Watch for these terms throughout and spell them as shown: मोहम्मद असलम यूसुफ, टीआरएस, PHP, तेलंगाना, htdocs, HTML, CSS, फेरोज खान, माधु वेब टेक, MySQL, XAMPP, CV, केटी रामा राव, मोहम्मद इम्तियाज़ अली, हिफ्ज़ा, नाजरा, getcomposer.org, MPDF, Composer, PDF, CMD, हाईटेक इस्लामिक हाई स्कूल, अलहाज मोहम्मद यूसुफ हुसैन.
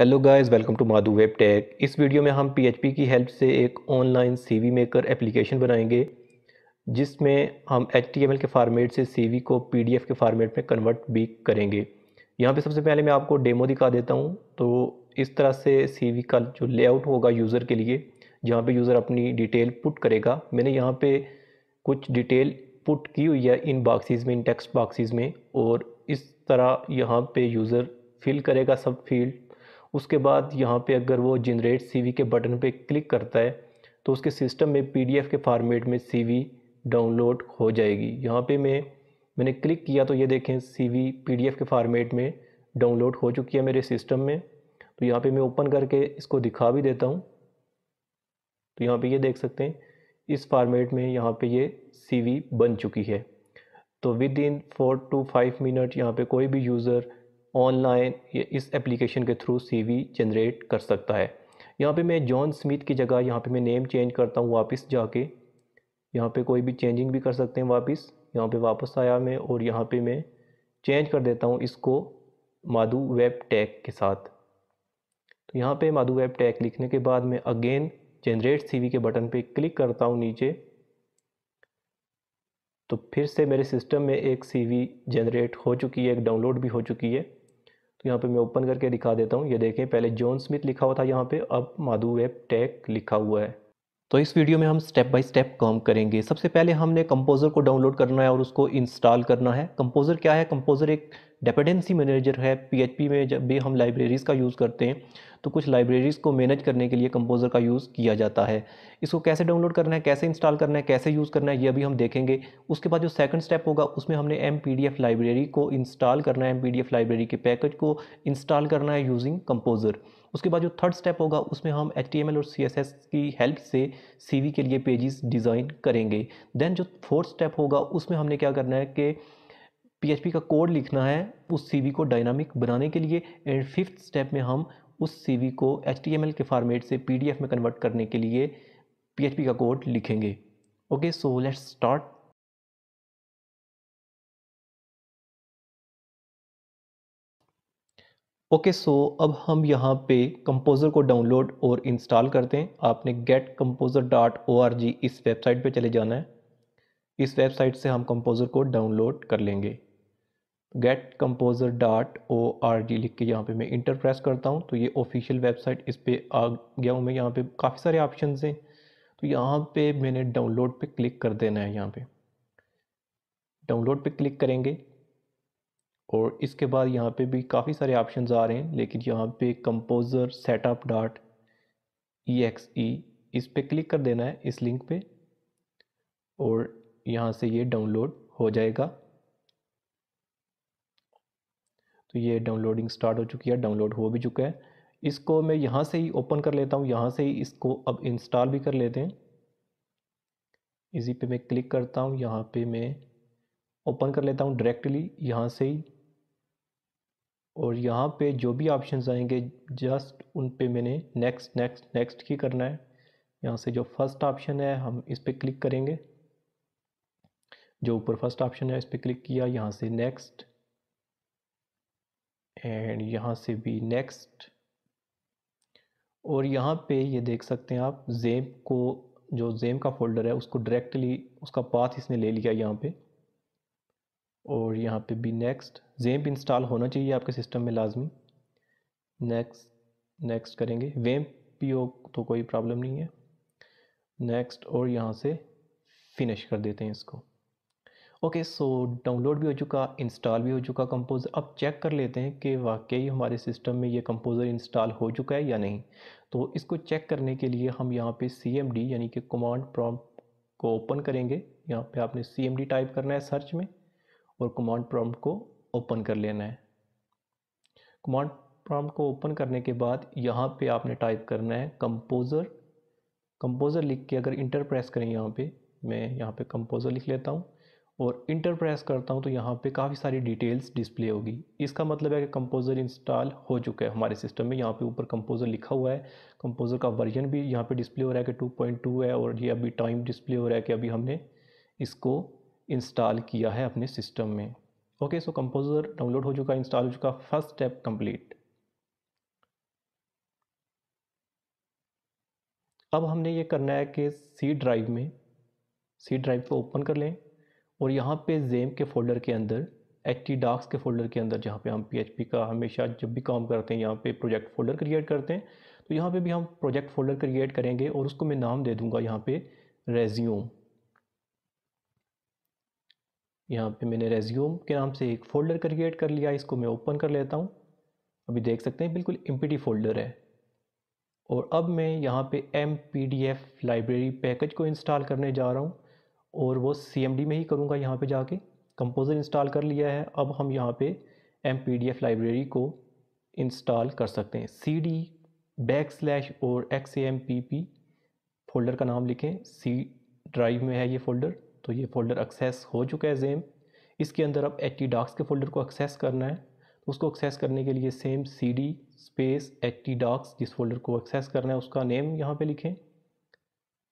Hello guys, welcome to माधु वेब टेक। इस वीडियो में हम PHP की हेल्प से एक ऑनलाइन CV मेकर एप्लीकेशन बनाएंगे जिसमें हम HTML के फॉर्मेट से CV को PDF के फॉर्मेट में कन्वर्ट भी करेंगे। यहाँ पे सबसे पहले मैं आपको डेमो दिखा देता हूँ। तो इस तरह से CV का जो लेआउट होगा यूज़र के लिए, जहाँ पे यूज़र अपनी डिटेल पुट करेगा। मैंने यहाँ पे कुछ डिटेल पुट की हुई है इन बॉक्सेस में, इन टेक्स्ट बॉक्सेस में, और इस तरह यहाँ पे यूज़र फिल करेगा सब फील्ड। उसके बाद यहाँ पे अगर वो जनरेट CV के बटन पे क्लिक करता है तो उसके सिस्टम में PDF के फॉर्मेट में CV डाउनलोड हो जाएगी। यहाँ पे मैंने क्लिक किया तो ये देखें CV PDF के फॉर्मेट में डाउनलोड हो चुकी है मेरे सिस्टम में। तो यहाँ पे मैं ओपन करके इसको दिखा भी देता हूँ। तो यहाँ पे ये देख सकते हैं इस फॉर्मेट में यहाँ पे ये CV बन चुकी है। तो विद इन 4 to 5 मिनट यहाँ पे कोई भी यूज़र ऑनलाइन इस एप्लीकेशन के थ्रू CV जनरेट कर सकता है। यहाँ पे मैं जॉन स्मिथ की जगह यहाँ पे मैं नेम चेंज करता हूँ वापस जाके। यहाँ पे कोई भी चेंजिंग भी कर सकते हैं वापस। यहाँ पे वापस आया मैं और यहाँ पे मैं चेंज कर देता हूँ इसको माधु वेब टेक के साथ। तो यहाँ पे माधु वेब टेक लिखने के बाद मैं अगेन जनरेट CV के बटन पे क्लिक करता हूँ नीचे। तो फिर से मेरे सिस्टम में एक CV जनरेट हो चुकी है, एक डाउनलोड भी हो चुकी है। तो यहाँ पे मैं ओपन करके दिखा देता हूँ। ये देखें, पहले जॉन स्मिथ लिखा हुआ था यहाँ पे, अब माधु वेब टेक लिखा हुआ है। तो इस वीडियो में हम स्टेप बाय स्टेप काम करेंगे। सबसे पहले हमने कंपोज़र को डाउनलोड करना है और उसको इंस्टॉल करना है। कंपोज़र क्या है? कंपोज़र एक डिपेंडेंसी मैनेजर है। PHP में जब भी हम लाइब्रेरीज़ का यूज़ करते हैं तो कुछ लाइब्रेरीज़ को मैनेज करने के लिए कंपोज़र का यूज़ किया जाता है। इसको कैसे डाउनलोड करना है, कैसे इंस्टॉल करना है, कैसे यूज़ करना है, ये अभी हम देखेंगे। उसके बाद जो सेकंड स्टेप होगा उसमें हमने MPDF लाइब्रेरी को इंस्टॉल करना है, MPDF लाइब्रेरी के पैकेज को इंस्टॉल करना है यूजिंग कंपोज़र। उसके बाद जो थर्ड स्टेप होगा उसमें हम HTML और CSS की हेल्प से CV के लिए पेजेस डिज़ाइन करेंगे। देन जो फोर्थ स्टेप होगा उसमें हमने क्या करना है कि PHP का कोड लिखना है उस CV को डायनामिक बनाने के लिए। एंड फिफ्थ स्टेप में हम उस CV को HTML के फॉर्मेट से PDF में कन्वर्ट करने के लिए PHP का कोड लिखेंगे। Okay, so let's start. Okay, so अब हम यहाँ पे कंपोज़र को डाउनलोड और इंस्टॉल करते हैं। आपने getcomposer.org इस वेबसाइट पे चले जाना है। इस वेबसाइट से हम कंपोज़र को डाउनलोड कर लेंगे। getcomposer.org लिख के यहाँ पे मैं इंटर प्रेस करता हूँ तो ये ऑफिशियल वेबसाइट, इस पे आ गया हूँ मैं। यहाँ पे काफ़ी सारे ऑप्शंस हैं, तो यहाँ पे मैंने डाउनलोड पे क्लिक कर देना है। यहाँ पे डाउनलोड पे क्लिक करेंगे और इसके बाद यहाँ पे भी काफ़ी सारे ऑप्शंस आ रहे हैं, लेकिन यहाँ पे कंपोज़र setup.exe इस पर क्लिक कर देना है, इस लिंक पे, और यहाँ से ये डाउनलोड हो जाएगा। तो ये डाउनलोडिंग स्टार्ट हो चुकी है, डाउनलोड हो भी चुका है। इसको मैं यहाँ से ही ओपन कर लेता हूँ, यहाँ से ही इसको अब इंस्टॉल भी कर लेते हैं। इसी पे मैं क्लिक करता हूँ, यहाँ पे मैं ओपन कर लेता हूँ डायरेक्टली यहाँ से ही। और यहाँ पे जो भी ऑप्शंस आएंगे जस्ट उन पे मैंने नेक्स्ट नेक्स्ट नेक्स्ट ही करना है। यहाँ से जो फर्स्ट ऑप्शन है हम इस पर क्लिक करेंगे, जो ऊपर फर्स्ट ऑप्शन है इस पर क्लिक किया, यहाँ से नेक्स्ट, एंड यहाँ से भी नेक्स्ट। और यहाँ पे ये देख सकते हैं आप XAMPP को, जो XAMPP का फोल्डर है उसको डायरेक्टली उसका पाथ इसने ले लिया यहाँ पे, और यहाँ पे भी नेक्स्ट। XAMPP इंस्टॉल होना चाहिए आपके सिस्टम में लाजमी। नेक्स्ट नेक्स्ट करेंगे, XAMPP भी हो तो कोई प्रॉब्लम नहीं है। नेक्स्ट, और यहाँ से फिनिश कर देते हैं इसको। ओके, सो डाउनलोड भी हो चुका, इंस्टॉल भी हो चुका कंपोज़र। अब चेक कर लेते हैं कि वाकई हमारे सिस्टम में ये कंपोज़र इंस्टॉल हो चुका है या नहीं। तो इसको चेक करने के लिए हम यहाँ पे CMD यानी कि कमांड प्रॉम्प्ट को ओपन करेंगे। यहाँ पे आपने CMD टाइप करना है सर्च में और कमांड प्रॉम्प्ट को ओपन कर लेना है। कमांड प्रॉम्प्ट को ओपन करने के बाद यहाँ पे आपने टाइप करना है कंपोज़र। कंपोज़र लिख के अगर इंटर प्रेस करें, यहाँ पे मैं यहाँ पे कंपोज़र लिख लेता हूँ और इंटर प्रेस करता हूं तो यहाँ पे काफ़ी सारी डिटेल्स डिस्प्ले होगी। इसका मतलब है कि कंपोज़र इंस्टॉल हो चुका है हमारे सिस्टम में। यहाँ पे ऊपर कंपोज़र लिखा हुआ है, कंपोज़र का वर्जन भी यहाँ पे डिस्प्ले हो रहा है कि 2.2 है, और ये अभी टाइम डिस्प्ले हो रहा है कि अभी हमने इसको इंस्टॉल किया है अपने सिस्टम में। ओके, सो कंपोज़र डाउनलोड हो चुका, इंस्टॉल हो चुका, फर्स्ट स्टेप कम्प्लीट। अब हमने ये करना है कि सी ड्राइव को ओपन कर लें और यहाँ पे जेम के फोल्डर के अंदर htdocs के फोल्डर के अंदर जहाँ पे हम PHP का हमेशा जब भी काम करते हैं यहाँ पे प्रोजेक्ट फोल्डर क्रिएट करते हैं, तो यहाँ पे भी हम प्रोजेक्ट फोल्डर क्रिएट करेंगे और उसको मैं नाम दे दूँगा यहाँ पे रेज्यूम। यहाँ पे मैंने रेज्यूम के नाम से एक फ़ोल्डर क्रिएट कर लिया, इसको मैं ओपन कर लेता हूँ। अभी देख सकते हैं बिल्कुल एम्प्टी फोल्डर है। और अब मैं यहाँ पे MPDF लाइब्रेरी पैकेज को इंस्टॉल करने जा रहा हूँ और वो CMD में ही करूँगा। यहाँ पे जाके कंपोज़र इंस्टॉल कर लिया है, अब हम यहाँ पे MPDF लाइब्रेरी को इंस्टॉल कर सकते हैं। cd \backslash और XAMPP फ़ोल्डर का नाम लिखें। सी ड्राइव में है ये फ़ोल्डर, तो ये फ़ोल्डर एक्सेस हो चुका है जेम। इसके अंदर अब htdocs के फ़ोल्डर को एक्सेस करना है। उसको एक्सेस करने के लिए सेम cd \htdocs जिस फोल्डर को एक्सेस करना है उसका नेम यहाँ पे लिखें।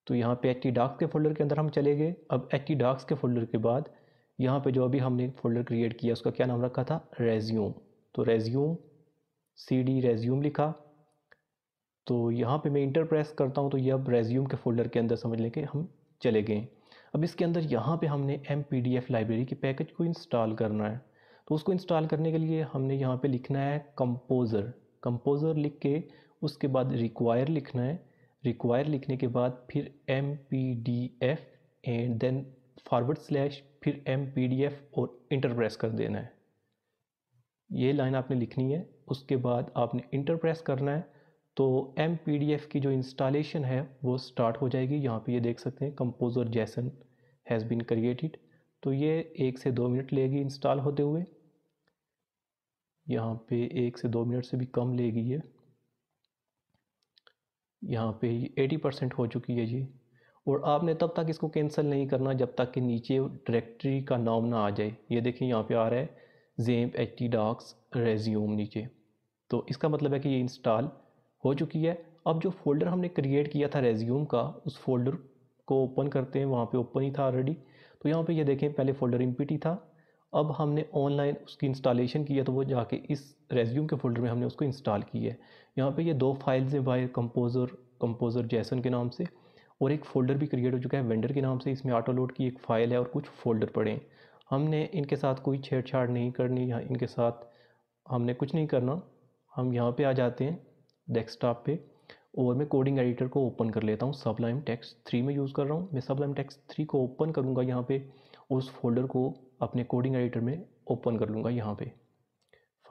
तो यहाँ पे htdocs के फोल्डर के अंदर हम चले गए। अब htdocs के फोल्डर के बाद यहाँ पे जो अभी हमने फोल्डर क्रिएट किया उसका क्या नाम रखा था, रेज्यूम। तो रेज्यूम cd \resume लिखा। तो यहाँ पे मैं इंटर प्रेस करता हूँ, तो ये अब रेज्यूम के फोल्डर के अंदर समझ लें कि हम चले गए। अब इसके अंदर यहाँ पे हमने MPDF लाइब्रेरी के पैकेज को इंस्टॉल करना है। तो उसको इंस्टॉल करने के लिए हमने यहाँ पे लिखना है कंपोज़र लिख के उसके बाद रिक्वायर लिखना है। रिक्वायर लिखने के बाद फिर MPDF एंड देन / फिर MPDF और इंटर प्रेस कर देना है। ये लाइन आपने लिखनी है, उसके बाद आपने इंटर प्रेस करना है। तो MPDF की जो इंस्टॉलेशन है वो स्टार्ट हो जाएगी। यहाँ पे ये देख सकते हैं कंपोज़र जैसन हैज़ बीन क्रिएटेड। तो ये 1 से 2 मिनट लेगी इंस्टॉल होते हुए। यहाँ पे 1 से 2 मिनट से भी कम लेगी ये। यहाँ पे 80% हो चुकी है जी। और आपने तब तक इसको कैंसिल नहीं करना जब तक कि नीचे डायरेक्टरी का नाम ना आ जाए। ये देखिए यहाँ पे आ रहा है जेम htdocs रेज्यूम नीचे। तो इसका मतलब है कि ये इंस्टॉल हो चुकी है। अब जो फोल्डर हमने क्रिएट किया था रेज्यूम का, उस फोल्डर को ओपन करते हैं। वहाँ पे ओपन ही था ऑलरेडी। तो यहाँ पे ये देखें पहले फोल्डर एम्प्टी था, अब हमने ऑनलाइन उसकी इंस्टॉलेशन किया तो वो जाके इस रेज्यूम के फोल्डर में हमने उसको इंस्टॉल किया है। यहाँ पे ये 2 फाइल्स हैं बाहर, कंपोज़र जैसन के नाम से और एक फ़ोल्डर भी क्रिएट हो चुका है वेंडर के नाम से। इसमें ऑटो लोड की एक फ़ाइल है और कुछ फ़ोल्डर पड़े हैं। हमने इनके साथ कोई छेड़छाड़ नहीं करनी, या इनके साथ हमने कुछ नहीं करना। हम यहाँ पर आ जाते हैं डेस्कटॉप पे और मैं कोडिंग एडिटर को ओपन कर लेता हूँ। सबलाइम टेक्स्ट 3 में यूज़ कर रहा हूँ। मैं सबलाइम टेक्स्ट 3 को ओपन करूँगा यहाँ पे, उस फोल्डर को अपने कोडिंग एडिटर में ओपन कर लूँगा। यहाँ पे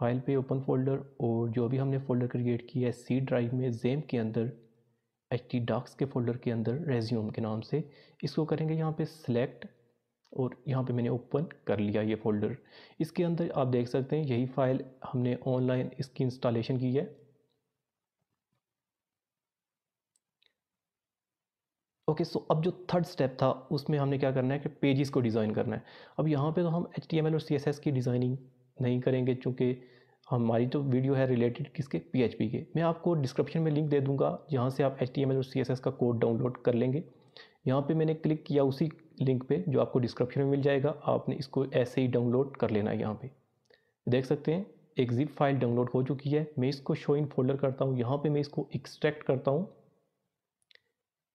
फाइल पे ओपन फोल्डर, और जो भी हमने फोल्डर क्रिएट किया है सी ड्राइव में जेम के अंदर htdocs के फोल्डर के अंदर रेज्यूम के नाम से, इसको करेंगे यहाँ पर सिलेक्ट और यहाँ पे मैंने ओपन कर लिया ये फ़ोल्डर। इसके अंदर आप देख सकते हैं यही फ़ाइल हमने ऑनलाइन इसकी इंस्टॉलेशन की है। ओके, सो अब जो 3rd स्टेप था उसमें हमने क्या करना है कि पेजेस को डिज़ाइन करना है। अब यहाँ पे तो हम HTML और CSS की डिज़ाइनिंग नहीं करेंगे क्योंकि हमारी तो वीडियो है रिलेटेड किसके, PHP के। मैं आपको डिस्क्रिप्शन में लिंक दे दूँगा जहाँ से आप HTML और CSS का कोड डाउनलोड कर लेंगे। यहाँ पे मैंने क्लिक किया उसी लिंक पर जो आपको डिस्क्रिप्शन में मिल जाएगा। आपने इसको ऐसे ही डाउनलोड कर लेना है। यहाँ पर देख सकते हैं एक zip फाइल डाउनलोड हो चुकी है। मैं इसको शो इन फोल्डर करता हूँ। यहाँ पर मैं इसको एक्सट्रैक्ट करता हूँ।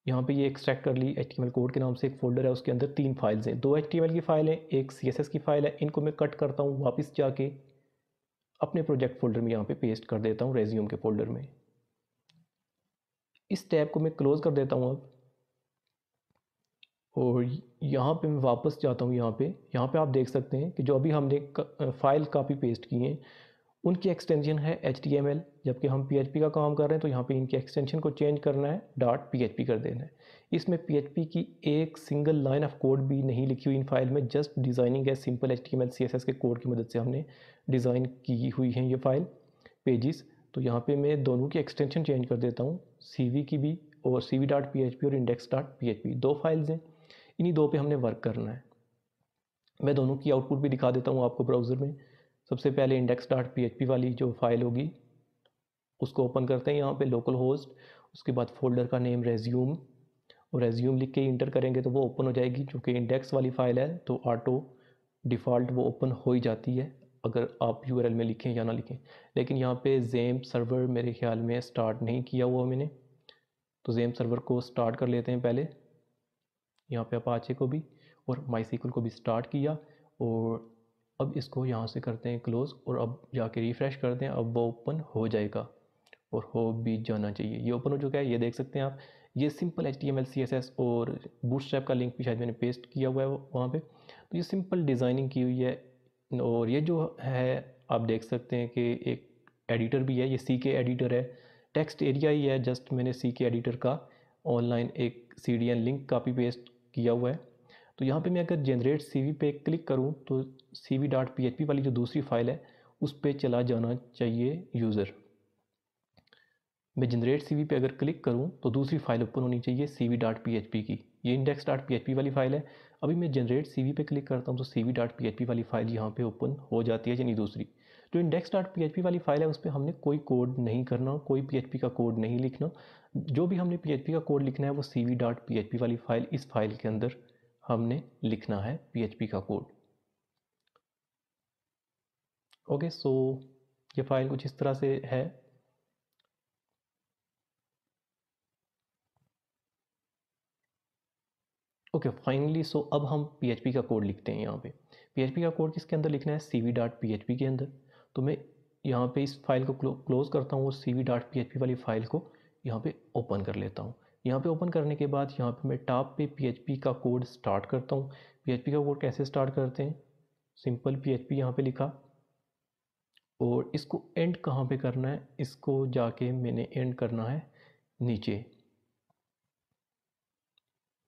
यहाँ पे ये एक्सट्रैक्ट कर ली। HTML कोड के नाम से एक फ़ोल्डर है, उसके अंदर 3 फाइल्स हैं। 2 HTML की फ़ाइल है, एक CSS की फ़ाइल है। इनको मैं कट करता हूँ, वापस जाके अपने प्रोजेक्ट फोल्डर में यहाँ पे पेस्ट कर देता हूँ रेज्यूम के फोल्डर में। इस टैब को मैं क्लोज़ कर देता हूँ अब, और यहाँ पे मैं वापस जाता हूँ। यहाँ पे आप देख सकते हैं कि जो अभी हमने फाइल कापी पेस्ट की हैं उनकी एक्सटेंशन है HTML, जबकि हम PHP का काम कर रहे हैं। तो यहाँ पे इनकी एक्सटेंशन को चेंज करना है, .php कर देना है। इसमें PHP की एक सिंगल लाइन ऑफ कोड भी नहीं लिखी हुई इन फाइल में, जस्ट डिज़ाइनिंग है। सिंपल HTML CSS के कोड की मदद से हमने डिज़ाइन की हुई है ये फाइल पेजेस। तो यहाँ पे मैं दोनों की एक्सटेंशन चेंज कर देता हूँ, CV की भी और CV.php और index.php। 2 फाइल्स हैं, इन्हीं 2 पे हमने वर्क करना है। मैं दोनों की आउटपुट भी दिखा देता हूँ आपको ब्राउज़र में। सबसे पहले index.php वाली जो फाइल होगी उसको ओपन करते हैं। यहाँ पे लोकल होस्ट, उसके बाद फोल्डर का नेम रेज्यूम और रेज्यूम लिख के इंटर करेंगे तो वो ओपन हो जाएगी। चूँकि इंडेक्स वाली फ़ाइल है तो ऑटो डिफ़ॉल्ट वो ओपन हो ही जाती है, अगर आप URL में लिखें या ना लिखें। लेकिन यहाँ पे जेम सर्वर मेरे ख्याल में स्टार्ट नहीं किया हुआ मैंने, तो जेम सर्वर को स्टार्ट कर लेते हैं पहले, यहाँ पे अपाचे को भी और MySQL को भी स्टार्ट किया और अब इसको यहाँ से करते हैं क्लोज़ और अब जाके रिफ़्रेश करते हैं, अब वो ओपन हो जाएगा और हो भी जाना चाहिए। ये ओपन हो चुका है, ये देख सकते हैं आप। ये सिंपल HTML, CSS और बूटस्ट्रैप का लिंक भी शायद मैंने पेस्ट किया हुआ है वहाँ पे। तो ये सिंपल डिज़ाइनिंग की हुई है और ये जो है आप देख सकते हैं कि एक एडिटर भी है, ये CK एडिटर है, टेक्स्ट एरिया ही है। जस्ट मैंने CK एडिटर का ऑनलाइन एक CDN लिंक कापी पेस्ट किया हुआ है। तो यहाँ पे मैं अगर जनरेट CV पे क्लिक करूँ तो CV.php वाली जो दूसरी फाइल है उस पे चला जाना चाहिए यूज़र। मैं जनरेट CV पे अगर क्लिक करूँ तो दूसरी फाइल ओपन होनी चाहिए CV.php की, ये index.php वाली फ़ाइल है। अभी मैं जनरेट CV पे क्लिक करता हूँ तो CV.php वाली फ़ाइल यहाँ पे ओपन हो जाती है, यानी दूसरी जो index.php वाली फ़ाइल है उस पर हमने कोई कोड नहीं करना, कोई PHP का कोड नहीं लिखना। जो भी हमने PHP का कोड लिखना है वो CV.php वाली फ़ाइल, इस फाइल के अंदर हमने लिखना है PHP का कोड। ओके, सो ये फाइल कुछ इस तरह से है। ओके फाइनली, सो अब हम PHP का कोड लिखते हैं। यहाँ पे PHP का कोड किसके अंदर लिखना है? CV.php के अंदर। तो मैं यहाँ पे इस फाइल को क्लोज़ करता हूँ और CV.php वाली फ़ाइल को यहाँ पे ओपन कर लेता हूँ। यहाँ पे ओपन करने के बाद यहाँ पे मैं टॉप पे PHP का कोड स्टार्ट करता हूँ। PHP का कोड कैसे स्टार्ट करते हैं? सिंपल PHP यहाँ पे लिखा और इसको एंड कहाँ पे करना है? इसको जाके मैंने एंड करना है नीचे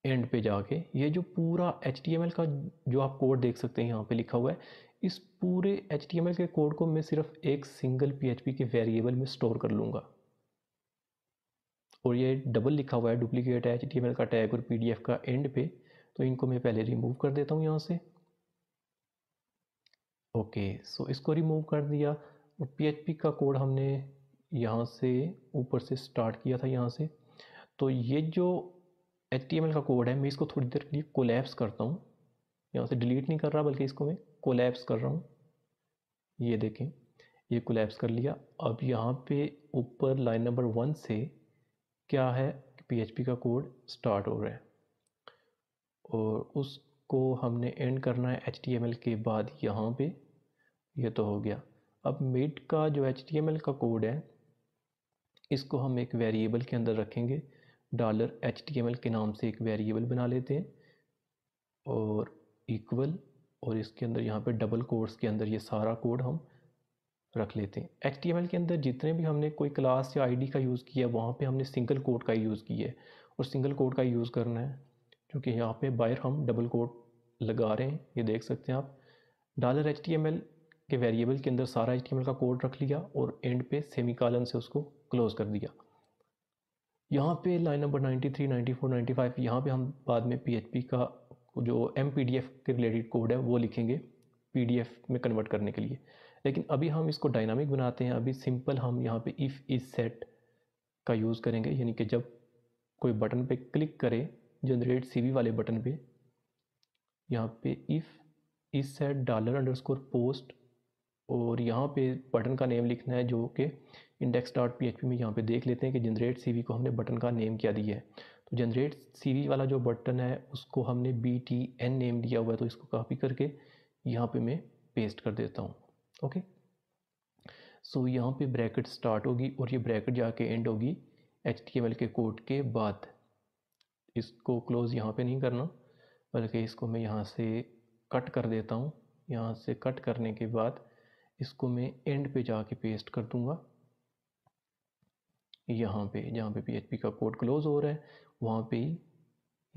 एंड पे जाके। ये जो पूरा HTML का जो आप कोड देख सकते हैं यहाँ पे लिखा हुआ है, इस पूरे HTML के कोड को मैं सिर्फ एक सिंगल PHP के वेरिएबल में स्टोर कर लूँगा। और ये डबल लिखा हुआ है, डुप्लीकेट है HTML का टैग और PDF का एंड पे, तो इनको मैं पहले रिमूव कर देता हूँ यहाँ से। ओके सो इसको रिमूव कर दिया और PHP का कोड हमने यहाँ से ऊपर से स्टार्ट किया था यहाँ से। तो ये जो HTML का कोड है मैं इसको थोड़ी देर के लिए कोलैप्स करता हूँ, यहाँ से डिलीट नहीं कर रहा बल्कि इसको मैं कोलैप्स कर रहा हूँ। ये देखें, ये कोलैप्स कर लिया। अब यहाँ पे ऊपर लाइन नंबर 1 से क्या है, PHP का कोड स्टार्ट हो रहा है और उसको हमने एंड करना है HTML के बाद यहाँ पे। ये तो हो गया। अब मिड का जो HTML का कोड है इसको हम एक वेरिएबल के अंदर रखेंगे, $HTML के नाम से एक वेरिएबल बना लेते हैं और इक्वल, और इसके अंदर यहाँ पे डबल कोट्स के अंदर ये सारा कोड हम रख लेते हैं। HTML के अंदर जितने भी हमने कोई क्लास या ID का यूज़ किया वहाँ पे हमने सिंगल कोड का यूज़ किया है और सिंगल कोड का यूज़ करना है, क्योंकि यहाँ पे बाहर हम डबल कोड लगा रहे हैं। ये देख सकते हैं आप, $HTML के वेरिएबल के अंदर सारा HTML का कोड रख लिया और एंड पे सेमीकॉलन से उसको क्लोज़ कर दिया। यहाँ पे लाइन नंबर 93, 94, 95 यहाँ पे हम बाद में PHP का जो MPDF के रिलेटेड कोड है वो लिखेंगे PDF में कन्वर्ट करने के लिए, लेकिन अभी हम इसको डायनामिक बनाते हैं। अभी सिंपल हम यहाँ पे इफ़ इज सेट का यूज़ करेंगे, यानी कि जब कोई बटन पे क्लिक करे, जनरेट CV वाले बटन पे, यहाँ पे इफ़ इज सेट $_post और यहाँ पे बटन का नेम लिखना है जो कि index.php में यहाँ पे देख लेते हैं कि जनरेट CV को हमने बटन का नेम क्या दिया है। तो जनरेट CV वाला जो बटन है उसको हमने BTN नेम दिया हुआ है, तो इसको कॉपी करके यहाँ पे मैं पेस्ट कर देता हूँ। ओके सो यहाँ पे ब्रैकेट स्टार्ट होगी और ये ब्रैकेट जाके एंड होगी HTML के कोड के बाद। इसको क्लोज़ यहाँ पे नहीं करना बल्कि इसको मैं यहाँ से कट कर देता हूँ। यहाँ से कट करने के बाद इसको मैं एंड पे जाके पेस्ट कर दूँगा, यहाँ पे जहाँ पे PHP का कोड क्लोज़ हो रहा है वहाँ पे ही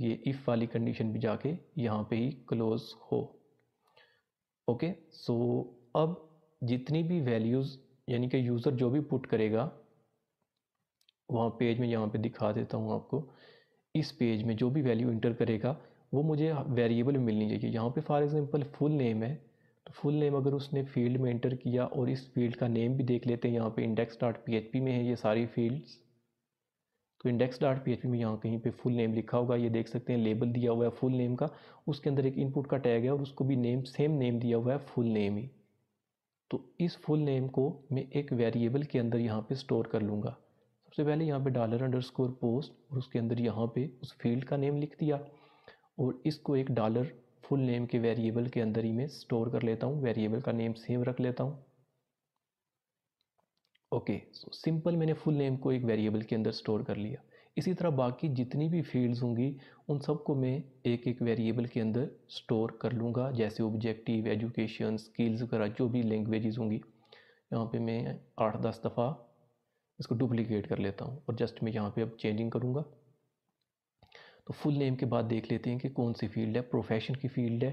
ये इफ़ वाली कंडीशन भी जाके यहाँ पे ही क्लोज़ हो। ओके सो अब जितनी भी वैल्यूज़ यानी कि यूज़र जो भी पुट करेगा वहाँ पेज में, यहाँ पे दिखा देता हूँ आपको, इस पेज में जो भी वैल्यू इंटर करेगा वो मुझे वेरिएबल में मिलनी चाहिए। यहाँ पे फॉर एग्जांपल फुल नेम है, तो फुल नेम अगर उसने फील्ड में इंटर किया और इस फील्ड का नेम भी देख लेते हैं, यहाँ पे index.php में है ये सारी फील्ड्स, तो index.php में यहाँ कहीं पे फुल नेम लिखा होगा। ये देख सकते हैं लेबल दिया हुआ है फुल नेम का, उसके अंदर एक इनपुट का टैग है और उसको भी नेम, सेम नेम दिया हुआ है फुल नेम ही। तो इस फुल नेम को मैं एक वेरिएबल के अंदर यहाँ पे स्टोर कर लूँगा। सबसे सबसे पहले यहाँ पे $_post और उसके अंदर यहाँ पे उस फील्ड का नेम लिख दिया और इसको एक डॉलर फुल नेम के वेरिएबल के अंदर ही मैं स्टोर कर लेता हूँ। वेरिएबल का नेम सेम रख लेता हूँ। ओके, सो सिंपल मैंने फुल नेम को एक वेरिएबल के अंदर स्टोर कर लिया। इसी तरह बाकी जितनी भी फील्ड्स होंगी उन सबको मैं एक एक वेरिएबल के अंदर स्टोर कर लूँगा, जैसे ऑब्जेक्टिव, एजुकेशन, स्किल्स वगैरह जो भी लैंग्वेजेस होंगी। यहाँ पे मैं 8-10 दफ़ा इसको डुप्लीकेट कर लेता हूँ और जस्ट मैं यहाँ पे अब चेंजिंग करूँगा। तो फुल नेम के बाद देख लेते हैं कि कौन सी फील्ड है। प्रोफेशन की फील्ड है,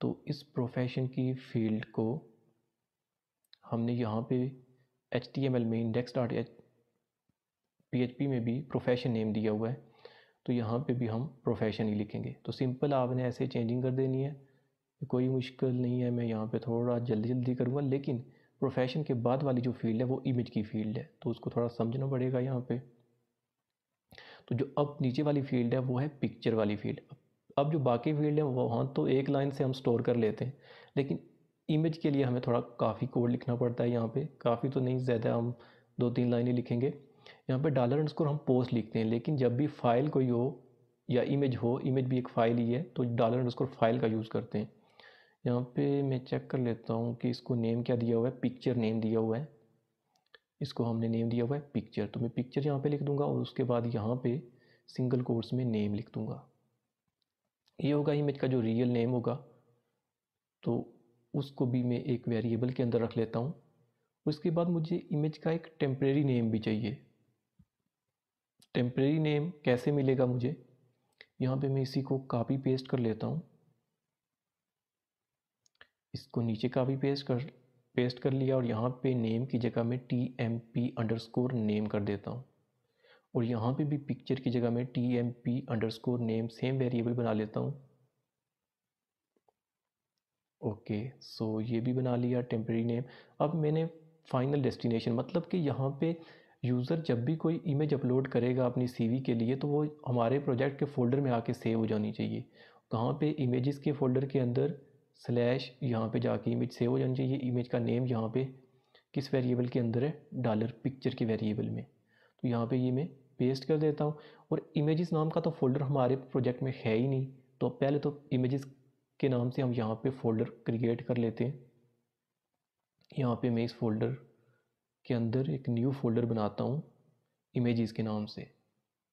तो इस प्रोफेशन की फील्ड को हमने यहाँ पे HTML में index.php में भी प्रोफेशन नेम दिया हुआ है, तो यहाँ पे भी हम प्रोफेशन ही लिखेंगे। तो सिंपल आपने ऐसे चेंजिंग कर देनी है, कोई मुश्किल नहीं है। मैं यहाँ पे थोड़ा जल्दी करूँगा, लेकिन प्रोफेशन के बाद वाली जो फील्ड है वो इमेज की फील्ड है, तो उसको थोड़ा समझना पड़ेगा यहाँ पे। तो जो अब नीचे वाली फील्ड है वो है पिक्चर वाली फील्ड। अब जो बाकी फील्ड है वहाँ तो एक लाइन से हम स्टोर कर लेते हैं, लेकिन इमेज के लिए हमें थोड़ा काफ़ी कोड लिखना पड़ता है यहाँ पे। काफ़ी तो नहीं, ज़्यादा हम 2-3 लाइनें लिखेंगे। यहाँ पर $_ हम पोस्ट लिखते हैं, लेकिन जब भी फाइल कोई हो या इमेज हो, इमेज भी एक फ़ाइल ही है, तो $_ फाइल का यूज़ करते हैं। यहाँ पे मैं चेक कर लेता हूँ कि इसको नेम क्या दिया हुआ है। पिक्चर नेम दिया हुआ है, इसको हमने नेम दिया हुआ है पिक्चर। तो मैं पिक्चर यहाँ पे लिख दूँगा और उसके बाद यहाँ पे सिंगल कोट्स में नेम लिख दूँगा। ये होगा इमेज का जो रियल नेम होगा, तो उसको भी मैं एक वेरिएबल के अंदर रख लेता हूँ। उसके बाद मुझे इमेज का एक टेम्प्रेरी नेम भी चाहिए। टेम्प्रेरी नेम कैसे मिलेगा मुझे? यहाँ पर मैं इसी को कापी पेस्ट कर लेता हूँ। इसको नीचे का भी पेस्ट कर लिया और यहाँ पे नेम की जगह में tmp_name कर देता हूँ और यहाँ पे भी पिक्चर की जगह में tmp_name सेम वेरिएबल बना लेता हूँ। ओके, सो ये भी बना लिया टेम्प्रेरी नेम। अब मैंने फाइनल डेस्टिनेशन, मतलब कि यहाँ पे यूज़र जब भी कोई इमेज अपलोड करेगा अपनी CV के लिए, तो वो हमारे प्रोजेक्ट के फ़ोल्डर में आके सेव हो जानी चाहिए। कहाँ पे? इमेजेस के फ़ोल्डर के अंदर / यहाँ पे जाके इमेज सेव हो जानी चाहिए। इमेज का नेम यहाँ पे किस वेरिएबल के अंदर है? $picture के वेरिएबल में। तो यहाँ पे ये मैं पेस्ट कर देता हूँ। और इमेजेस नाम का तो फ़ोल्डर हमारे प्रोजेक्ट में है ही नहीं, तो पहले तो इमेजेस के नाम से हम यहाँ पे फ़ोल्डर क्रिएट कर लेते हैं। यहाँ पे मैं इस फ़ोल्डर के अंदर एक न्यू फ़ोल्डर बनाता हूँ इमेजेस के नाम से।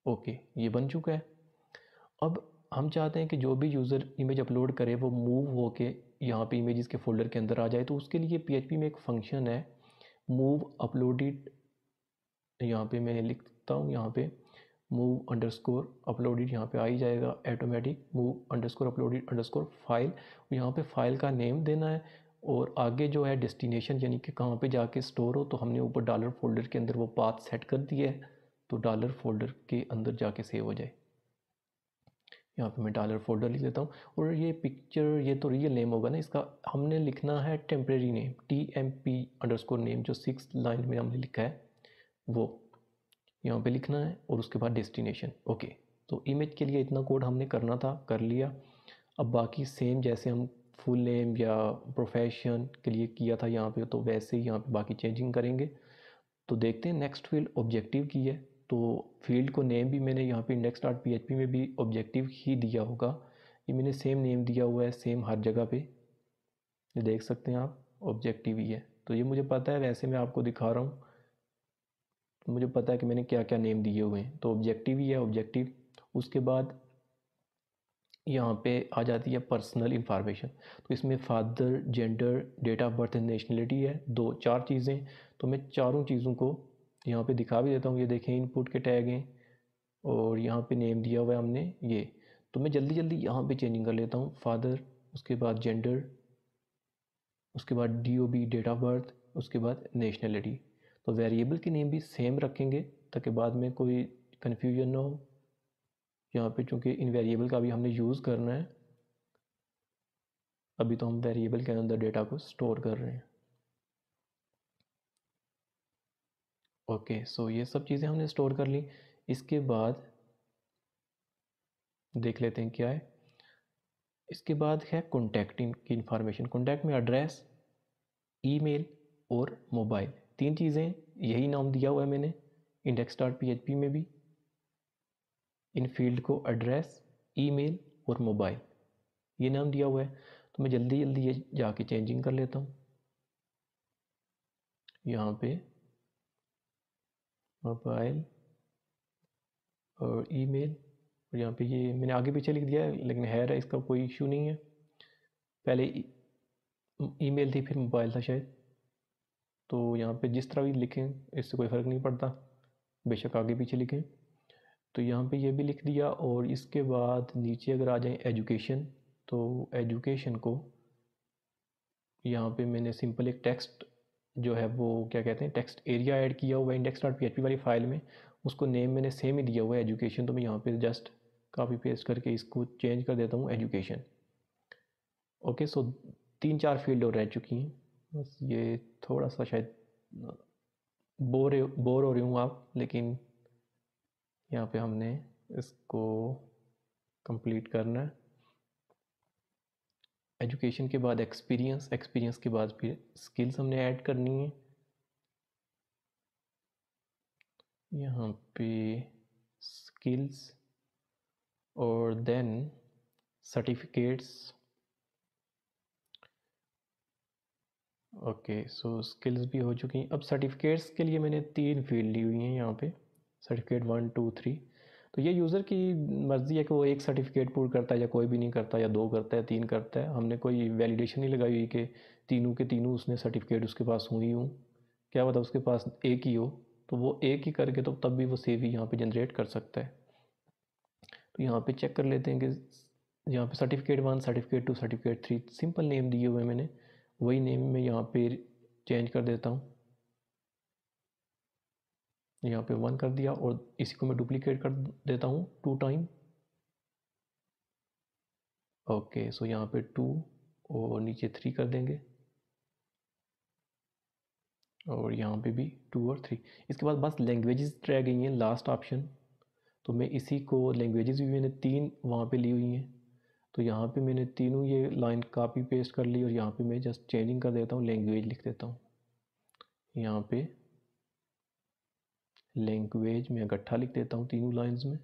ओके, ये बन चुका है। अब हम चाहते हैं कि जो भी यूज़र इमेज अपलोड करे वो मूव होके यहाँ पे इमेजेस के फ़ोल्डर के अंदर आ जाए, तो उसके लिए PHP में एक फंक्शन है मूव अपलोडेड। यहाँ पे मैं लिखता हूँ, यहाँ पे move_uploaded यहाँ पे आ ही जाएगा ऑटोमेटिक। move_uploaded_file, यहाँ पे फाइल का नेम देना है और आगे जो है डेस्टिनेशन, यानी कि कहाँ पे जाके स्टोर हो। तो हमने ऊपर $फोल्डर के अंदर वो पाथ सेट कर दिया है, तो $फोल्डर के अंदर जाके सेव हो जाए। यहाँ पे मैं $फोल्डर लिख लेता हूँ। और ये पिक्चर, ये तो रियल नेम होगा ना, इसका हमने लिखना है टेम्प्रेरी नेम tmp_name, जो 6 लाइन में हमने लिखा है वो यहाँ पे लिखना है और उसके बाद डेस्टिनेशन। ओके, तो इमेज के लिए इतना कोड हमने करना था, कर लिया। अब बाकी सेम जैसे हम फुल नेम या प्रोफेशन के लिए किया था यहाँ पे, तो वैसे ही यहाँ पर बाकी चेंजिंग करेंगे। तो देखते हैं, नेक्स्ट फील्ड ऑब्जेक्टिव की है। तो फील्ड को नेम भी मैंने यहाँ पे index.php में भी ऑब्जेक्टिव ही दिया होगा। ये मैंने सेम नेम दिया हुआ है, सेम हर जगह पे, ये देख सकते हैं आप, ऑब्जेक्टिव ही है। तो ये मुझे पता है, वैसे मैं आपको दिखा रहा हूँ, तो मुझे पता है कि मैंने क्या क्या नेम दिए हुए हैं। तो ऑब्जेक्टिव ही है, ऑब्जेक्टिव। उसके बाद यहाँ पे आ जाती है पर्सनल इंफॉर्मेशन। तो इसमें father, gender, date of birth and nationality है, 4 चीज़ें। तो मैं चारों चीज़ों को यहाँ पे दिखा भी देता हूँ। ये देखें, इनपुट के टैग हैं और यहाँ पे नेम दिया हुआ है हमने ये। तो मैं जल्दी यहाँ पे चेंजिंग कर लेता हूँ। फादर, उसके बाद जेंडर, उसके बाद DOB डेट ऑफ बर्थ, उसके बाद नेशनलिटी। तो वेरिएबल के नेम भी सेम रखेंगे ताकि बाद में कोई कन्फ्यूजन ना हो। यहाँ पे चूँकि इन वेरिएबल का भी हमने यूज़ करना है, अभी तो हम वेरिएबल के अंदर डेटा को स्टोर कर रहे हैं। ओके, सो ये सब चीज़ें हमने स्टोर कर ली। इसके बाद देख लेते हैं क्या है। इसके बाद है कॉन्टैक्ट की इंफॉर्मेशन। कॉन्टैक्ट में एड्रेस, ईमेल और मोबाइल, 3 चीज़ें, यही नाम दिया हुआ है मैंने। index.php में भी इन फील्ड को एड्रेस, ईमेल और मोबाइल ये नाम दिया हुआ है। तो मैं जल्दी जल्दी ये जाके चेंजिंग कर लेता हूँ। यहाँ पे मोबाइल और ईमेल और यहाँ पे ये मैंने आगे पीछे लिख दिया है लेकिन है इसका कोई इशू नहीं है। पहले ईमेल थी फिर मोबाइल था शायद, तो यहाँ पे जिस तरह भी लिखें इससे कोई फ़र्क नहीं पड़ता, बेशक आगे पीछे लिखें। तो यहाँ पे ये भी लिख दिया और इसके बाद नीचे अगर आ जाए एजुकेशन, तो एजुकेशन को यहाँ पे मैंने सिंपल एक टेक्स्ट जो है वो क्या कहते हैं टेक्स्ट एरिया ऐड किया हुआ है index.php वाली फ़ाइल में, उसको नेम मैंने सेम ही दिया हुआ है एजुकेशन। तो मैं यहाँ पे जस्ट कॉपी पेस्ट करके इसको चेंज कर देता हूँ एजुकेशन। ओके, सो 3-4 फील्ड और रह चुकी हैं बस। ये थोड़ा सा शायद बोर हो रही हूँ आप, लेकिन यहाँ पे हमने इसको कंप्लीट करना है। एजुकेशन के बाद एक्सपीरियंस, एक्सपीरियंस के बाद फिर स्किल्स हमने ऐड करनी है। यहाँ पे स्किल्स और then certificates. Okay, so skills भी हो चुकी हैं। अब सर्टिफिकेट्स के लिए मैंने 3 फील्ड ली हुई हैं यहाँ पे, सर्टिफिकेट 1, 2, 3। तो ये यूज़र की मर्ज़ी है कि वो एक सर्टिफिकेट पूर्ण करता है या कोई भी नहीं करता, या 2 करता है, 3 करता है। हमने कोई वैलिडेशन नहीं लगाई हुई कि तीनों के तीनों उसने सर्टिफिकेट उसके पास हुई हूँ, क्या पता उसके पास एक ही हो, तो वो एक ही करके तो तब भी वो सेव ही यहाँ पे जनरेट कर सकता है। तो यहाँ पे चेक कर लेते हैं कि यहाँ पे certificate 1, certificate 2, certificate 3 simple name दिए हुए मैंने, वही नेम मैं यहाँ पे चेंज कर देता हूँ। यहाँ पे 1 कर दिया और इसी को मैं डुप्लीकेट कर देता हूँ 2 टाइम। ओके, सो यहाँ पे 2 और नीचे 3 कर देंगे और यहाँ पे भी 2 और 3। इसके बाद बस लैंग्वेजेस रह गई हैं लास्ट ऑप्शन, तो मैं इसी को लैंग्वेजेस भी मैंने 3 वहाँ पे ली हुई हैं। तो यहाँ पे मैंने तीनों ये लाइन कॉपी पेस्ट कर ली और यहाँ पे मैं जस्ट चेंजिंग कर देता हूँ, लैंग्वेज लिख देता हूँ। यहाँ पे लैंग्वेज में इकट्ठा लिख देता हूँ तीनों लाइंस में,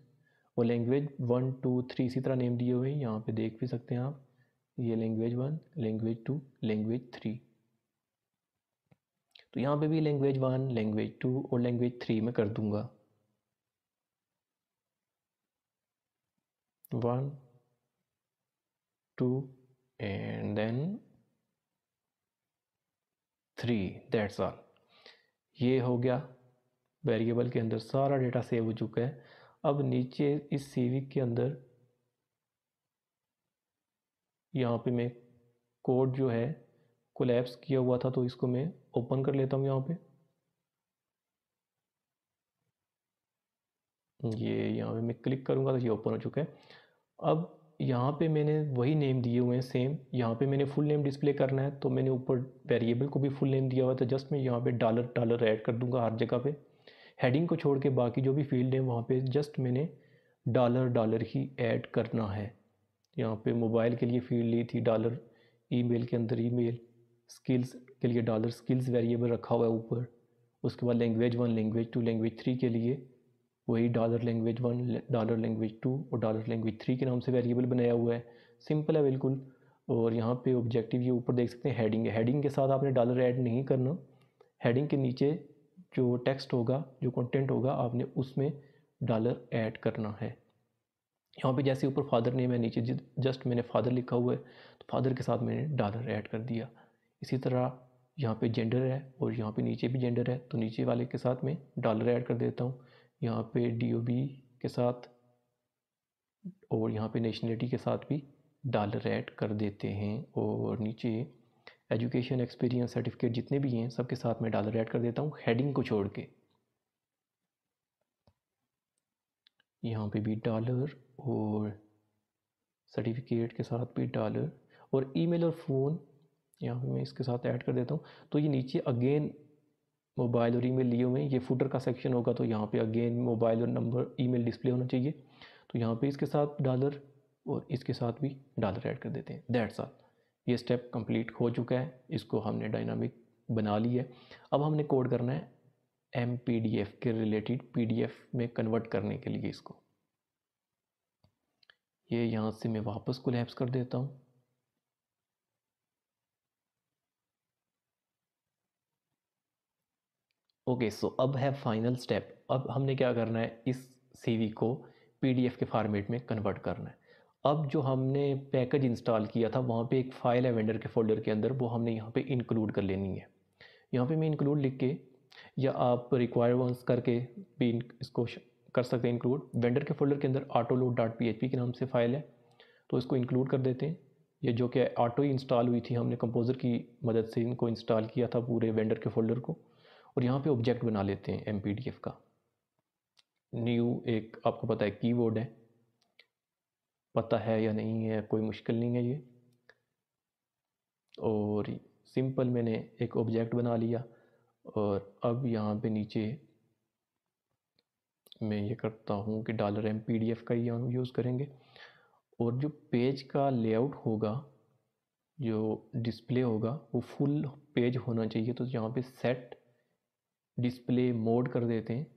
और लैंग्वेज 1, 2, 3 इसी तरह नेम दिए हुए हैं। यहाँ पे देख भी सकते हैं आप, ये लैंग्वेज 1, लैंग्वेज 2, लैंग्वेज 3। तो यहाँ पे भी लैंग्वेज 1, लैंग्वेज 2 और लैंग्वेज 3 में कर दूँगा 1, 2 एंड देन 3। दैट्स ऑल, ये हो गया। वेरिएबल के अंदर सारा डेटा सेव हो चुका है। अब नीचे इस सीवी के अंदर यहाँ पे मैं कोड जो है कोलैप्स किया हुआ था, तो इसको मैं ओपन कर लेता हूँ। यहाँ पे यहाँ पे मैं क्लिक करूँगा तो ये ओपन हो चुका है। अब यहाँ पे मैंने वही नेम दिए हुए हैं सेम, यहाँ पे मैंने फुल नेम डिस्प्ले करना है, तो मैंने ऊपर वेरिएबल को भी फुल नेम दिया हुआ था। जस्ट मैं यहाँ पे $$ ऐड कर दूँगा हर जगह पे, हेडिंग को छोड़ के बाकी जो भी फील्ड है वहाँ पे जस्ट मैंने $$ ही ऐड करना है। यहाँ पे मोबाइल के लिए फील्ड ली थी $, ईमेल के अंदर ईमेल, स्किल्स के लिए $, स्किल्स वेरिएबल रखा हुआ है ऊपर। उसके बाद लैंग्वेज 1, लैंग्वेज 2, लैंग्वेज 3 के लिए वही $, लैंग्वेज 1, $, लैंग्वेज 2 और $, लैंग्वेज 3 के नाम से वेरिएबल बनाया हुआ है। सिंपल है बिल्कुल। और यहाँ पे ऑब्जेक्टिव ये ऊपर देख सकते हैं हेडिंग है, हेडिंग के साथ आपने डॉलर ऐड नहीं करना, हेडिंग के नीचे जो टेक्स्ट होगा, जो कंटेंट होगा, आपने उसमें डॉलर ऐड करना है। यहाँ पे जैसे ऊपर फादर नेम है, नीचे जस्ट मैंने फादर लिखा हुआ है, तो फादर के साथ मैंने डॉलर ऐड कर दिया। इसी तरह यहाँ पे जेंडर है और यहाँ पे नीचे भी जेंडर है, तो नीचे वाले के साथ मैं डॉलर ऐड कर देता हूँ। यहाँ पे DOB के साथ और यहाँ पे नेशनलिटी के साथ भी डॉलर ऐड कर देते हैं। और नीचे एजुकेशन, एक्सपीरियंस, सर्टिफिकेट जितने भी हैं सबके साथ मैं डॉलर ऐड कर देता हूँ, हेडिंग को छोड़ के। यहाँ पे भी डॉलर और सर्टिफिकेट के साथ भी डॉलर, और ईमेल और फ़ोन यहाँ पे मैं इसके साथ ऐड कर देता हूँ। तो ये नीचे अगेन मोबाइल और ईमेल लिए हुए हैं, ये फूटर का सेक्शन होगा, तो यहाँ पे अगेन मोबाइल और नंबर, ईमेल डिस्प्ले होना चाहिए। तो यहाँ पे इसके साथ डॉलर और इसके साथ भी डॉलर ऐड कर देते हैं। दैट्स ऑल, ये स्टेप कंप्लीट हो चुका है, इसको हमने डायनामिक बना ली है। अब हमने कोड करना है MPDF के रिलेटेड PDF में कन्वर्ट करने के लिए इसको ये यहाँ से मैं वापस कोलैप्स कर देता हूँ। ओके सो अब है फाइनल स्टेप। अब हमने क्या करना है, इस CV को PDF के फॉर्मेट में कन्वर्ट करना है। अब जो हमने पैकेज इंस्टॉल किया था वहाँ पे एक फ़ाइल है वेंडर के फोल्डर के अंदर, वो हमने यहाँ पे इंक्लूड कर लेनी है। यहाँ पे मैं इंक्लूड लिख के या आप रिक्वायर वंस करके भी इसको कर सकते हैं इंक्लूड। वेंडर के फोल्डर के अंदर autoload.php के नाम से फ़ाइल है तो इसको इंक्लूड कर देते हैं। ये जो कि ऑटो ही इंस्टॉल हुई थी, हमने कंपोज़र की मदद से इनको इंस्टॉल किया था पूरे वेंडर के फोल्डर को। और यहाँ पे ऑब्जेक्ट बना लेते हैं MPDF का। न्यू एक आपको पता है कीवर्ड है, पता है या नहीं है कोई मुश्किल नहीं है ये। और सिंपल मैंने एक ऑब्जेक्ट बना लिया और अब यहाँ पे नीचे मैं ये करता हूँ कि $MPDF का ही हम यूज़ करेंगे। और जो पेज का लेआउट होगा, जो डिस्प्ले होगा वो फुल पेज होना चाहिए, तो यहाँ पे सेट डिस्प्ले मोड कर देते हैं।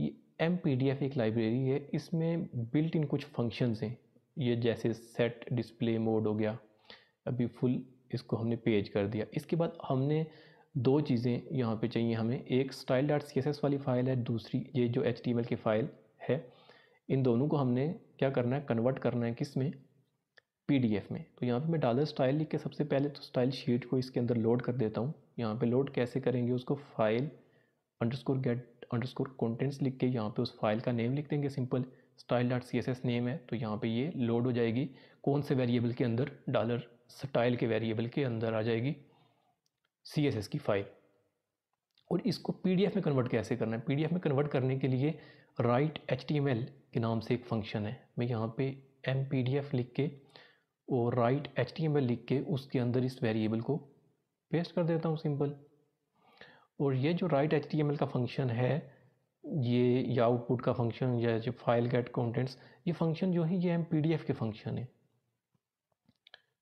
ये MPDF एक लाइब्रेरी है, इसमें बिल्ट इन कुछ फंक्शंस हैं ये, जैसे सेट डिस्प्ले मोड हो गया। अभी फुल इसको हमने पेज कर दिया। इसके बाद हमने दो चीज़ें यहाँ पे चाहिए हमें, एक style.css वाली फ़ाइल है, दूसरी ये जो HTML की फ़ाइल है। इन दोनों को हमने क्या करना है, कन्वर्ट करना है किस में, PDF में। तो यहाँ पे मैं $style लिख के सबसे पहले तो स्टाइल शीट को इसके अंदर लोड कर देता हूँ। यहाँ पे लोड कैसे करेंगे उसको, फाइल _get_contents लिख के यहाँ पे उस फाइल का नेम लिख देंगे सिंपल, style.css नेम है। तो यहाँ पे ये लोड हो जाएगी कौन से वेरिएबल के अंदर, $style के वेरिएबल के अंदर आ जाएगी CSS की फ़ाइल। और इसको PDF में कन्वर्ट कैसे करना है, PDF में कन्वर्ट करने के लिए write_html के नाम से एक फंक्शन है। मैं यहाँ पे MPDF लिख के और write_html लिख के उसके अंदर इस वेरिएबल को पेस्ट कर देता हूँ सिंपल। और ये जो write_html का फंक्शन है ये, या आउटपुट का फंक्शन या जो फाइल get_contents, ये फंक्शन जो है ये MPDF के फंक्शन है,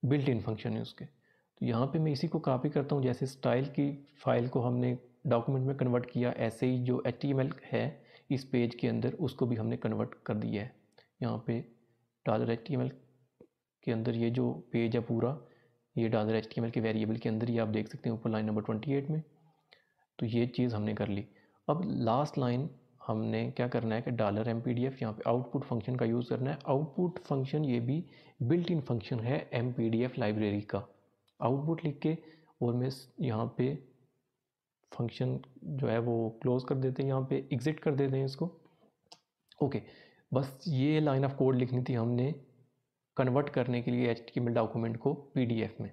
बिल्ट इन फंक्शन है उसके। तो यहाँ पे मैं इसी को कॉपी करता हूँ। जैसे स्टाइल की फ़ाइल को हमने डॉक्यूमेंट में कन्वर्ट किया, ऐसे ही जो HTML है इस पेज के अंदर उसको भी हमने कन्वर्ट कर दिया है। यहाँ पे $HTML के अंदर ये जो पेज है पूरा, ये $HTML के वेरिएबल के अंदर ही आप देख सकते हैं ऊपर लाइन नंबर 28 में। तो ये चीज़ हमने कर ली। अब लास्ट लाइन हमने क्या करना है कि $MPDF यहाँ पे आउटपुट फंक्शन का यूज़ करना है। आउटपुट फंक्शन ये भी बिल्ट इन फंक्शन है MPDF लाइब्रेरी का। आउटपुट लिख के और मैं यहाँ पे फंक्शन जो है वो क्लोज कर देते हैं, यहाँ पे एग्ज़िट कर देते हैं इसको। ओके बस ये लाइन ऑफ कोड लिखनी थी हमने कन्वर्ट करने के लिए HTML डॉक्यूमेंट को PDF में,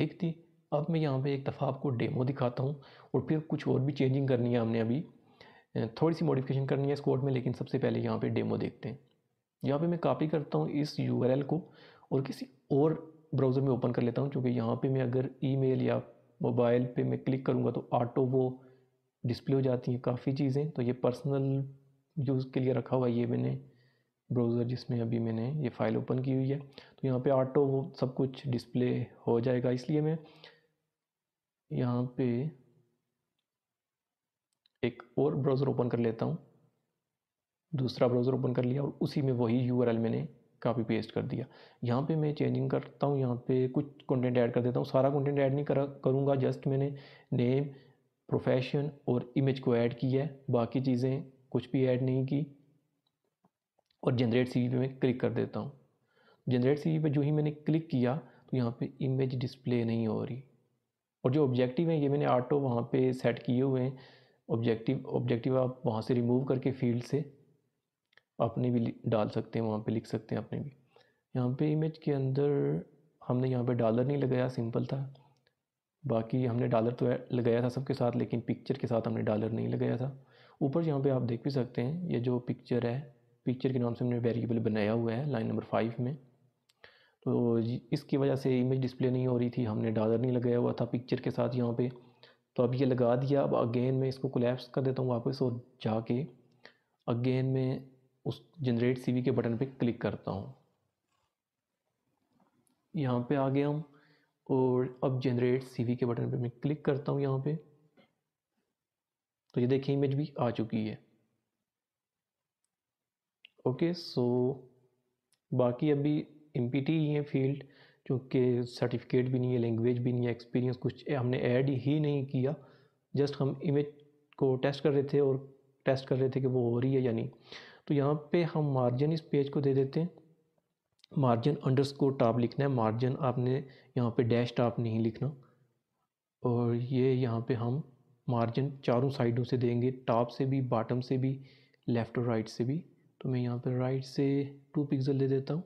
लिख दी। अब मैं यहाँ पे एक दफ़ा आपको डेमो दिखाता हूँ और फिर कुछ और भी चेंजिंग करनी है हमने, अभी थोड़ी सी मॉडिफिकेशन करनी है इस कोड में। लेकिन सबसे पहले यहाँ पे डेमो देखते हैं। यहाँ पे मैं कॉपी करता हूँ इस URL को और किसी और ब्राउज़र में ओपन कर लेता हूँ, क्योंकि यहाँ पे मैं अगर ईमेल या मोबाइल पे मैं क्लिक करूँगा तो ऑटो वो डिस्प्ले हो जाती हैं काफ़ी चीज़ें। तो ये पर्सनल यूज़ के लिए रखा हुआ है ये मैंने ब्राउज़र, जिसमें अभी मैंने ये फ़ाइल ओपन की हुई है। तो यहाँ पे ऑटो वो सब कुछ डिस्प्ले हो जाएगा, इसलिए मैं यहाँ पे एक और ब्राउज़र ओपन कर लेता हूँ। दूसरा ब्राउज़र ओपन कर लिया और उसी में वही URL मैंने कॉपी पेस्ट कर दिया। यहाँ पे मैं चेंजिंग करता हूँ, यहाँ पे कुछ कंटेंट ऐड कर देता हूँ। सारा कंटेंट ऐड नहीं करूँगा, जस्ट मैंने नेम, प्रोफेशन और इमेज को ऐड किया है, बाकी चीज़ें कुछ भी ऐड नहीं की। और जनरेट CV पे मैं क्लिक कर देता हूँ। जनरेट CV पे जो ही मैंने क्लिक किया तो यहाँ पे इमेज डिस्प्ले नहीं हो रही। और जो ऑब्जेक्टिव है ये मैंने ऑटो वहाँ पे सेट किए हुए हैं। ऑब्जेक्टिव आप वहाँ से रिमूव करके फील्ड से अपने भी डाल सकते हैं, वहाँ पे लिख सकते हैं अपने भी। यहाँ पे इमेज के अंदर हमने यहाँ पे डॉलर नहीं लगाया, सिंपल था। बाकी हमने डॉलर तो लगाया था सबके साथ, लेकिन पिक्चर के साथ हमने डॉलर नहीं लगाया था। ऊपर यहाँ पे आप देख भी सकते हैं ये जो पिक्चर है, पिक्चर के नाम से हमने वेरिएबल बनाया हुआ है लाइन नंबर 5 में। तो इसकी वजह से इमेज डिस्प्ले नहीं हो रही थी, हमने डॉलर नहीं लगाया हुआ था पिक्चर के साथ यहाँ पे। तो अब ये लगा दिया। अब अगेन मैं इसको कोलैप्स कर देता हूँ वापस और जाके अगेन मैं उस जनरेट CV के बटन पे क्लिक करता हूँ। यहाँ पे आ गया हम और अब जनरेट CV के बटन पे मैं क्लिक करता हूँ यहाँ पे। तो तो ये देखिए इमेज भी आ चुकी है। ओके, सो बाकी अभी एमपीटी ही है फील्ड, क्योंकि सर्टिफिकेट भी नहीं है, लैंग्वेज भी नहीं है, एक्सपीरियंस कुछ हमने ऐड ही नहीं किया। जस्ट हम इमेज को टेस्ट कर रहे थे और टेस्ट कर रहे थे कि वो हो रही है या नहीं। तो यहाँ पे हम मार्जिन इस पेज को दे देते हैं, मार्जिन अंडरस्कोर टॉप लिखना है, मार्जिन आपने यहाँ पे डैश टॉप नहीं लिखना। और ये यहाँ पे हम मार्जिन चारों साइडों से देंगे, टॉप से भी, बॉटम से भी, लेफ़्ट और राइट से भी। तो मैं यहाँ पर राइट से 2 पिक्सल दे देता हूँ।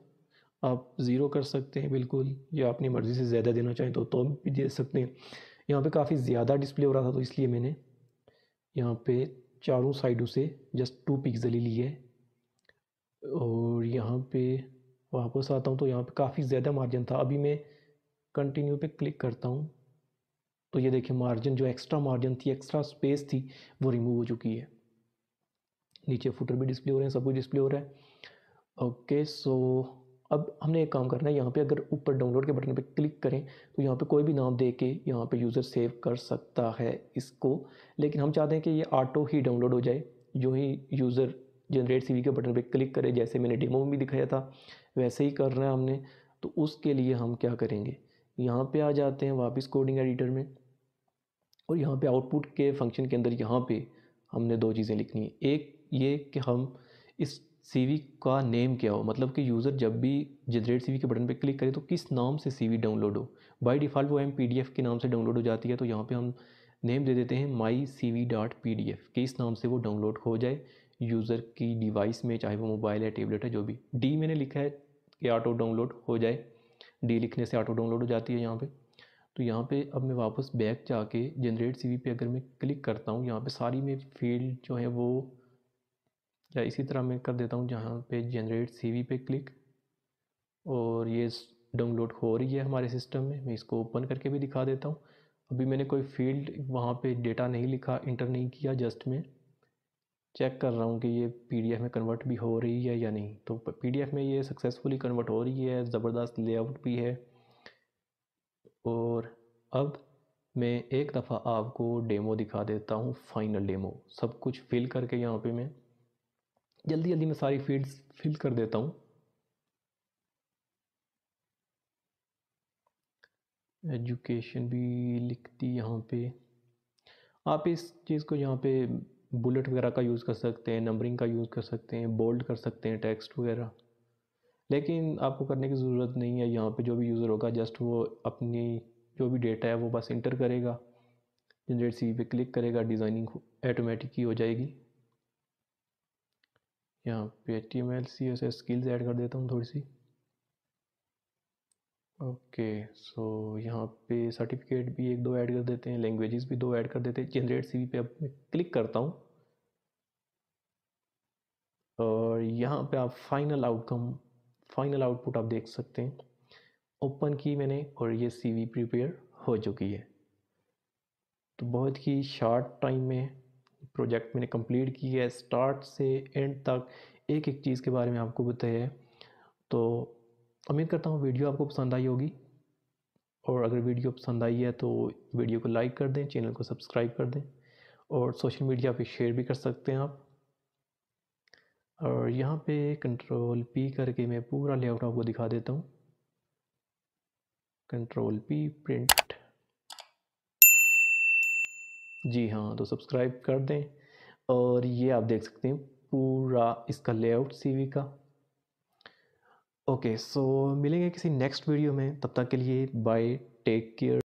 आप ज़ीरो कर सकते हैं बिल्कुल, या अपनी मर्ज़ी से ज़्यादा देना चाहें तो भी दे सकते हैं। यहाँ पे काफ़ी ज़्यादा डिस्प्ले हो रहा था तो इसलिए मैंने यहाँ पे चारों साइडों से जस्ट 2 पिक्सल ही लिए। और यहाँ पे वापस आता हूँ तो यहाँ पे काफ़ी ज़्यादा मार्जिन था। अभी मैं कंटिन्यू पे क्लिक करता हूँ तो ये देखिए मार्जिन, जो एक्स्ट्रा मार्जिन थी, एक्स्ट्रा स्पेस थी, वो रिमूव हो चुकी है। नीचे फुटर भी डिस्प्ले हो रहे हैं, सब कुछ डिस्प्ले हो रहा है। ओके, सो अब हमने एक काम करना है, यहाँ पे अगर ऊपर डाउनलोड के बटन पे क्लिक करें तो यहाँ पे कोई भी नाम दे के यहाँ पर यूज़र सेव कर सकता है इसको। लेकिन हम चाहते हैं कि ये ऑटो ही डाउनलोड हो जाए, जो ही यूज़र जनरेट सीवी के बटन पे क्लिक करे, जैसे मैंने डेमो में भी दिखाया था वैसे ही करना है हमने। तो उसके लिए हम क्या करेंगे, यहाँ पर आ जाते हैं वापस कोडिंग एडिटर में, और यहाँ पर आउटपुट के फंक्शन के अंदर यहाँ पर हमने 2 चीज़ें लिखनी है। एक ये कि हम इस सीवी का नेम क्या हो, मतलब कि यूज़र जब भी जनरेट सीवी के बटन पर क्लिक करे तो किस नाम से सीवी डाउनलोड हो। बाय डिफ़ॉल्ट वो एमपीडीएफ के नाम से डाउनलोड हो जाती है, तो यहाँ पे हम नेम दे देते हैं mycv.pdf, कि इस नाम से वो डाउनलोड हो जाए यूज़र की डिवाइस में, चाहे वो मोबाइल है, टेबलेट है, जो भी। डी मैंने लिखा है कि ऑटो डाउनलोड हो जाए, डी लिखने से ऑटो डाउनलोड हो जाती है यहाँ पर। तो यहाँ पर अब मैं वापस बैक जाके जनरेट सीवी पे अगर मैं क्लिक करता हूँ, यहाँ पर सारी में फील्ड जो है वो, या इसी तरह मैं कर देता हूँ जहाँ पे जनरेट सीवी पे क्लिक, और ये डाउनलोड हो रही है हमारे सिस्टम में। मैं इसको ओपन करके भी दिखा देता हूँ। अभी मैंने कोई फील्ड वहाँ पे डेटा नहीं लिखा, इंटर नहीं किया, जस्ट मैं चेक कर रहा हूँ कि ये पीडीएफ में कन्वर्ट भी हो रही है या नहीं। तो पीडीएफ में ये सक्सेसफुली कन्वर्ट हो रही है, ज़बरदस्त लेआउट भी है। और अब मैं एक दफ़ा आपको डेमो दिखा देता हूँ, फाइनल डेमो। सब कुछ फिल करके यहाँ पर मैं जल्दी जल्दी मैं सारी फील्ड्स फिल कर देता हूँ। एजुकेशन भी लिख दी यहाँ पे। आप इस चीज़ को यहाँ पे बुलेट वगैरह का यूज़ कर सकते हैं, नंबरिंग का यूज़ कर सकते हैं, बोल्ड कर सकते हैं टेक्स्ट वगैरह, लेकिन आपको करने की ज़रूरत नहीं है। यहाँ पे जो भी यूज़र होगा जस्ट वो अपनी जो भी डेटा है वो बस इंटर करेगा, जनरेट सीवी पे क्लिक करेगा, डिज़ाइनिंग ऑटोमेटिक ही हो जाएगी। यहाँ पे HTML CSS स्किल्स ऐड कर देता हूँ थोड़ी सी। ओके, सो यहाँ पे सर्टिफिकेट भी 1-2 ऐड कर देते हैं, लैंग्वेजेस भी 2 ऐड कर देते हैं। जनरेट सीवी पे अब मैं क्लिक करता हूँ और यहाँ पे आप फाइनल आउटकम, फाइनल आउटपुट आप देख सकते हैं। ओपन की मैंने और ये सीवी प्रिपेयर हो चुकी है। तो बहुत ही शॉर्ट टाइम में प्रोजेक्ट मैंने कंप्लीट की है, स्टार्ट से एंड तक एक एक चीज़ के बारे में आपको बताया है। तो उम्मीद करता हूँ वीडियो आपको पसंद आई होगी, और अगर वीडियो पसंद आई है तो वीडियो को लाइक कर दें, चैनल को सब्सक्राइब कर दें, और सोशल मीडिया पे शेयर भी कर सकते हैं आप। और यहाँ पे Ctrl+P करके मैं पूरा लेआउट आपको दिखा देता हूँ। Ctrl+P प्रिंट, जी हाँ, तो सब्सक्राइब कर दें। और ये आप देख सकते हैं पूरा इसका लेआउट सीवी का। ओके, सो मिलेंगे किसी नेक्स्ट वीडियो में, तब तक के लिए बाय, टेक केयर।